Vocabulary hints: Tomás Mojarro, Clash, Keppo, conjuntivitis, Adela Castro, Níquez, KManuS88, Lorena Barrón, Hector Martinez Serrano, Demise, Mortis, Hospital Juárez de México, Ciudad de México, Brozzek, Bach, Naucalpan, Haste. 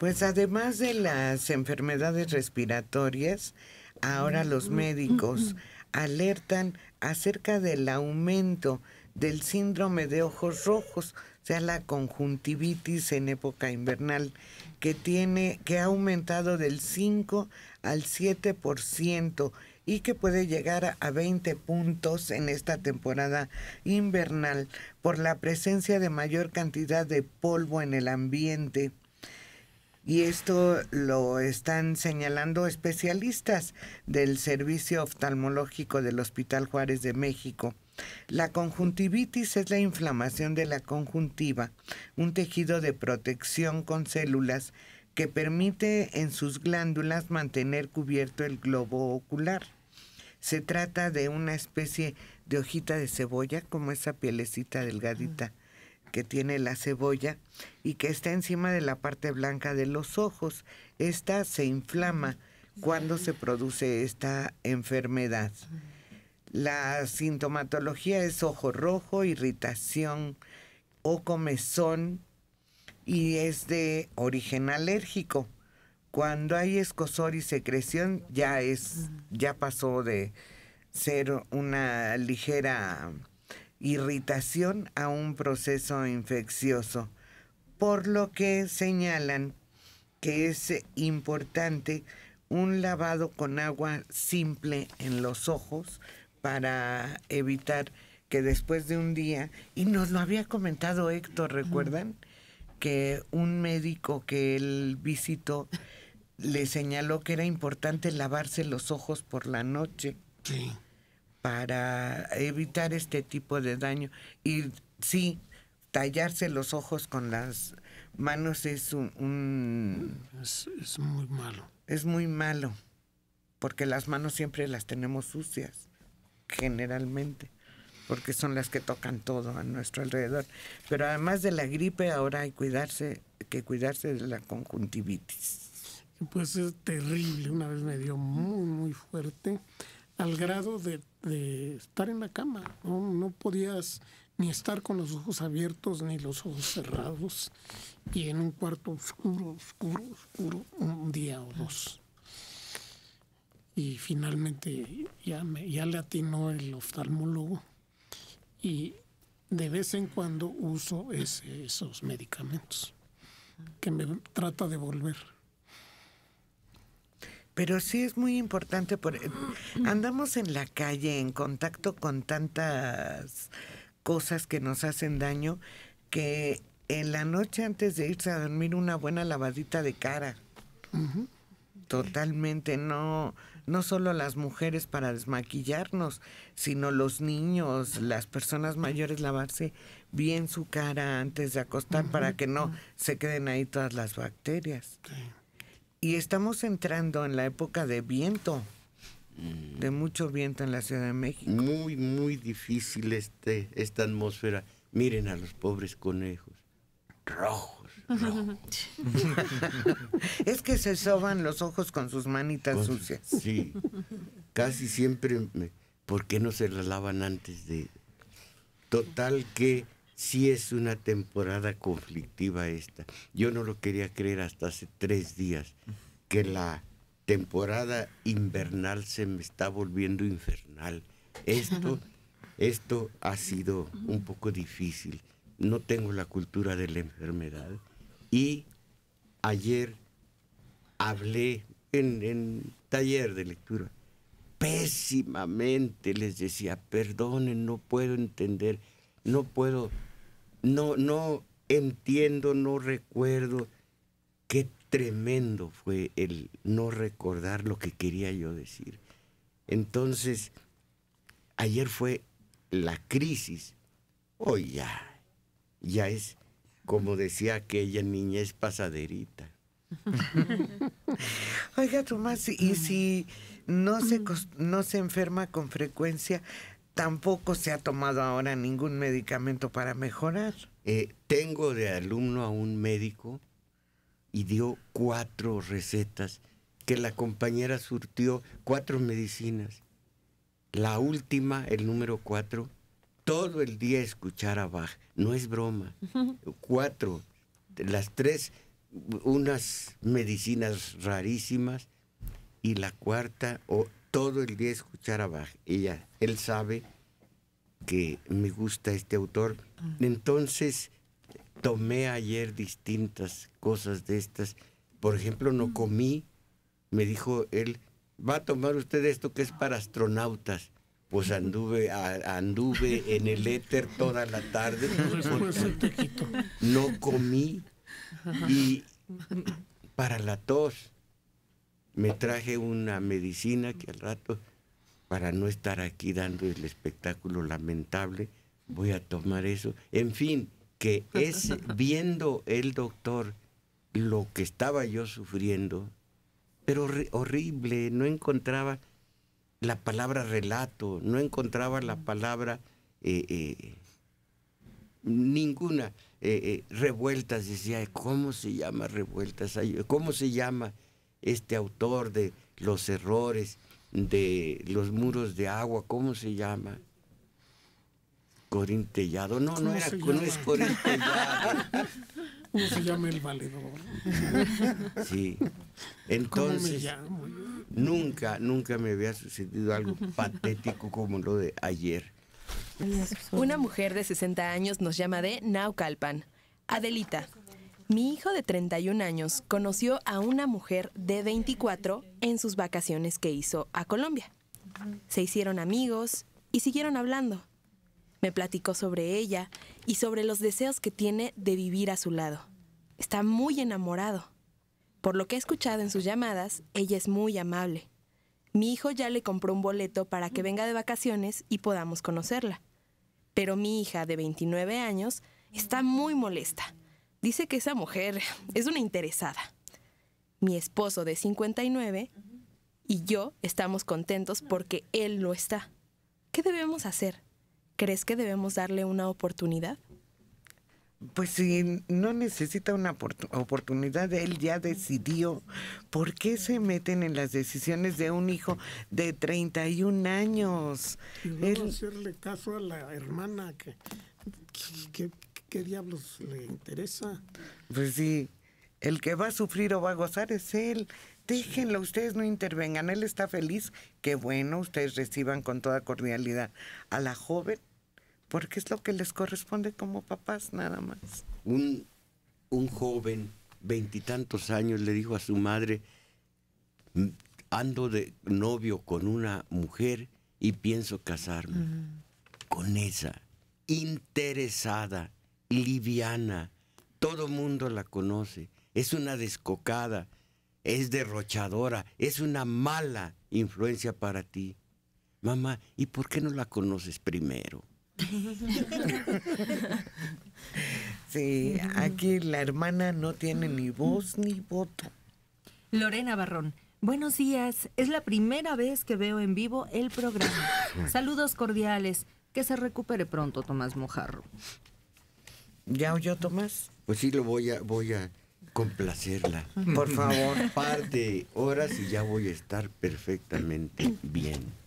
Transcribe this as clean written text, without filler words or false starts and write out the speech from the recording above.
Pues además de las enfermedades respiratorias, ahora los médicos alertan acerca del aumento del síndrome de ojos rojos, o sea, la conjuntivitis en época invernal, que ha aumentado del 5 al 7% y que puede llegar a 20 puntos en esta temporada invernal por la presencia de mayor cantidad de polvo en el ambiente. Y esto lo están señalando especialistas del Servicio Oftalmológico del Hospital Juárez de México. La conjuntivitis es la inflamación de la conjuntiva, un tejido de protección con células que permite en sus glándulas mantener cubierto el globo ocular. Se trata de una especie de hojita de cebolla, como esa pielecita delgadita que tiene la cebolla y que está encima de la parte blanca de los ojos. Esta se inflama cuando se produce esta enfermedad. La sintomatología es ojo rojo, irritación o comezón, y es de origen alérgico. Cuando hay escozor y secreción, ya pasó de ser una ligera irritación a un proceso infeccioso, por lo que señalan que es importante un lavado con agua simple en los ojos para evitar que después de un día, y nos lo había comentado Héctor, ¿recuerdan? Que un médico que él visitó le señaló que era importante lavarse los ojos por la noche para evitar este tipo de daño. Y sí, tallarse los ojos con las manos es es muy malo. Es muy malo, porque las manos siempre las tenemos sucias. Generalmente, porque son las que tocan todo a nuestro alrededor. Pero además de la gripe, ahora hay que cuidarse de la conjuntivitis. Pues es terrible. Una vez me dio muy, muy fuerte, al grado de estar en la cama. No podías ni estar con los ojos abiertos ni los ojos cerrados. Y en un cuarto oscuro, oscuro, oscuro, un día o dos. Y finalmente ya le atinó el oftalmólogo, y de vez en cuando uso esos medicamentos que me trata de volver. Pero sí es muy importante, andamos en la calle en contacto con tantas cosas que nos hacen daño, que en la noche antes de irse a dormir una buena lavadita de cara. Totalmente, no solo las mujeres para desmaquillarnos, sino los niños, las personas mayores, lavarse bien su cara antes de acostar para que no se queden ahí todas las bacterias. Y estamos entrando en la época de viento, de mucho viento en la Ciudad de México. Muy, muy difícil esta atmósfera. Miren a los pobres conejos, rojos. Es que se soban los ojos con sus manitas sucias. Sí, casi siempre. ¿Por qué no se las lavan antes de...? Total que sí es una temporada conflictiva esta. Yo no lo quería creer hasta hace 3 días, que la temporada invernal se me está volviendo infernal. Esto ha sido un poco difícil. No tengo la cultura de la enfermedad. Y ayer hablé en taller de lectura. Pésimamente les decía, perdonen, no puedo entender, no entiendo, no recuerdo. Qué tremendo fue el no recordar lo que quería yo decir. Entonces, ayer fue la crisis. Hoy ya es, como decía aquella niña, es pasaderita. Oiga, Tomás, y si no se enferma con frecuencia, tampoco se ha tomado ahora ningún medicamento para mejorar. Tengo de alumno a un médico y dio 4 recetas que la compañera surtió, 4 medicinas. La última, el número 4, todo el día escuchar a Bach, no es broma. 4, las 3 unas medicinas rarísimas, y la cuarta, todo el día escuchar a Bach. Él sabe que me gusta este autor. Entonces, tomé ayer distintas cosas de estas. Por ejemplo, no comí. Me dijo él, va a tomar usted esto que es para astronautas. Pues anduve en el éter toda la tarde. No comí. Y para la tos me traje una medicina que al rato, para no estar aquí dando el espectáculo lamentable, voy a tomar eso. En fin, que es viendo el doctor lo que estaba yo sufriendo, pero horrible, no encontraba la palabra relato, no encontraba la palabra ninguna. Revueltas, decía, ¿cómo se llama Revueltas? ¿Cómo se llama este autor de los errores, de los muros de agua? ¿Cómo se llama? Corintellado. No, no, no es Corintellado. ¿Cómo se llama el valedor? Sí. Entonces, nunca me había sucedido algo patético como lo de ayer. Una mujer de 60 años nos llama de Naucalpan. Adelita, mi hijo de 31 años conoció a una mujer de 24 en sus vacaciones que hizo a Colombia. Se hicieron amigos y siguieron hablando. Me platicó sobre ella y sobre los deseos que tiene de vivir a su lado. Está muy enamorado. Por lo que he escuchado en sus llamadas, ella es muy amable. Mi hijo ya le compró un boleto para que venga de vacaciones y podamos conocerla. Pero mi hija de 29 años está muy molesta. Dice que esa mujer es una interesada. Mi esposo de 59 y yo estamos contentos porque él no está. ¿Qué debemos hacer? ¿Crees que debemos darle una oportunidad? Pues si no necesita una oportunidad, él ya decidió. ¿Por qué se meten en las decisiones de un hijo de 31 años? Y luego hacerle caso a la hermana, ¿qué diablos le interesa? Pues sí, el que va a sufrir o va a gozar es él. Déjenlo, ustedes no intervengan, él está feliz. Qué bueno, ustedes reciban con toda cordialidad a la joven, porque es lo que les corresponde como papás, nada más. Un joven, veintitantos años, le dijo a su madre, ando de novio con una mujer y pienso casarme. Con esa, interesada, liviana, todo mundo la conoce, es una descocada. Es derrochadora, es una mala influencia para ti. Mamá, ¿y por qué no la conoces primero? Sí, aquí la hermana no tiene ni voz ni voto. Lorena Barrón, buenos días. Es la primera vez que veo en vivo el programa. Saludos cordiales. Que se recupere pronto, Tomás Mojarro. ¿Ya oyó, Tomás? Pues sí, lo voy a complacerla. Por favor, par de horas y ya voy a estar perfectamente bien.